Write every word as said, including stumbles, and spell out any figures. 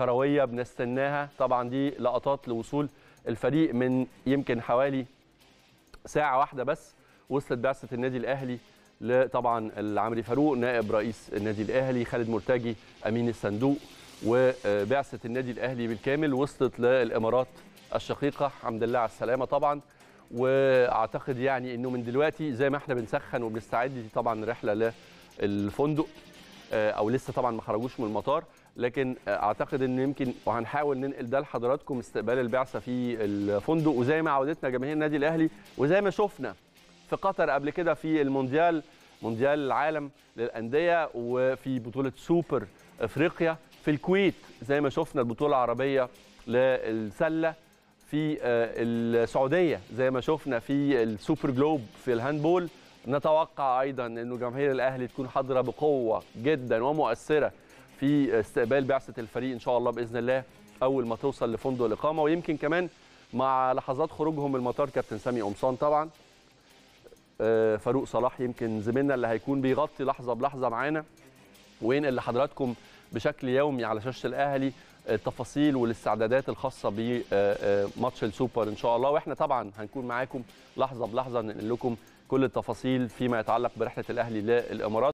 كرويه بنستناها. طبعا دي لقطات لوصول الفريق من يمكن حوالي ساعه واحده بس، وصلت بعثه النادي الاهلي لطبعا العامري فاروق نائب رئيس النادي الاهلي، خالد مرتجي امين الصندوق، وبعثه النادي الاهلي بالكامل وصلت للامارات الشقيقه، حمد الله على السلامه طبعا. واعتقد يعني انه من دلوقتي زي ما احنا بنسخن وبنستعد، دي طبعا رحله للفندق او لسه طبعا ما خرجوش من المطار، لكن اعتقد ان يمكن وهنحاول ننقل ده لحضراتكم، استقبال البعثه في الفندق، وزي ما عودتنا جماهير النادي الاهلي وزي ما شفنا في قطر قبل كده في المونديال مونديال العالم للانديه، وفي بطوله سوبر افريقيا، في الكويت زي ما شفنا البطوله العربيه للسله، في السعوديه زي ما شفنا في السوبر جلوب في الهاندبول. نتوقع ايضا انه جماهير الاهلي تكون حاضره بقوه جدا ومؤثره في استقبال بعثه الفريق ان شاء الله باذن الله اول ما توصل لفندق الاقامه، ويمكن كمان مع لحظات خروجهم من المطار كابتن سامي قمصان طبعا فاروق صلاح يمكن زميلنا اللي هيكون بيغطي لحظه بلحظه معانا وينقل لحضراتكم بشكل يومي على شاشه الاهلي التفاصيل والاستعدادات الخاصه بماتش السوبر ان شاء الله. واحنا طبعا هنكون معاكم لحظه بلحظه ننقل لكم كل التفاصيل فيما يتعلق برحله الاهلي للامارات.